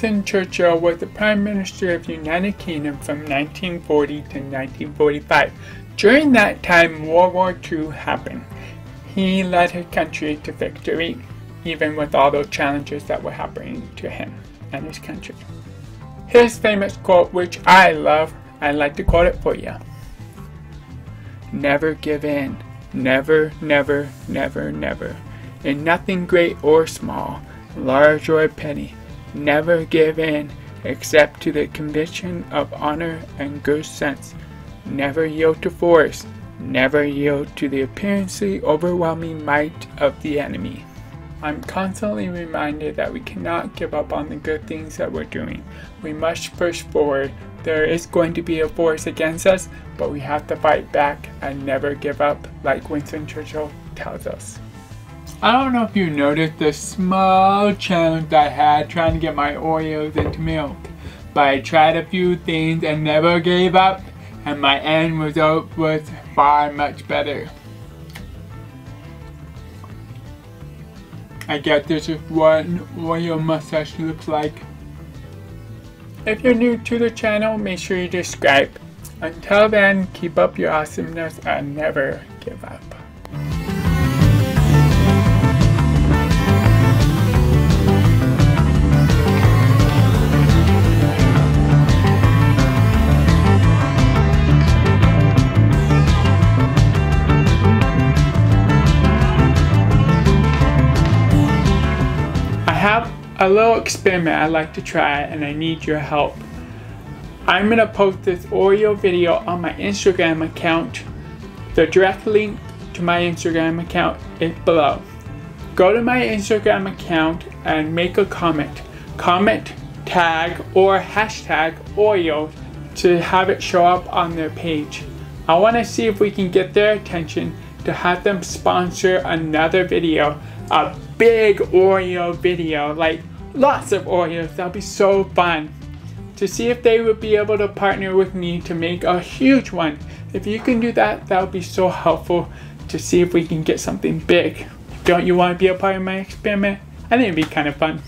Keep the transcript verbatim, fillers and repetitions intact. Winston Churchill was the Prime Minister of the United Kingdom from nineteen forty to nineteen forty-five. During that time, World War Two happened. He led his country to victory, even with all those challenges that were happening to him and his country. His famous quote, which I love, I'd like to quote it for you. Never give in. Never, never, never, never. In nothing great or small, large or petty, never give in except to the conviction of honor and good sense. Never yield to force. Never yield to the apparently overwhelming might of the enemy. I'm constantly reminded that we cannot give up on the good things that we're doing. We must push forward. There is going to be a force against us, but we have to fight back and never give up, like Winston Churchill tells us. I don't know if you noticed the small challenge I had trying to get my Oreos into milk, but I tried a few things and never gave up, and my end result was far much better. I guess this is what an Oreo mustache looks like. If you're new to the channel, make sure you subscribe. Until then, keep up your awesomeness and never give up. I have a little experiment I'd like to try and I need your help. I'm going to post this Oreo video on my Instagram account. The direct link to my Instagram account is below. Go to my Instagram account and make a comment. Comment, tag, or hashtag Oreo to have it show up on their page. I want to see if we can get their attention to have them sponsor another video. A big Oreo video, like lots of Oreos. That'll be so fun to see if they would be able to partner with me to make a huge one. If you can do that, that would be so helpful to see if we can get something big. Don't you want to be a part of my experiment? I think it'd be kind of fun.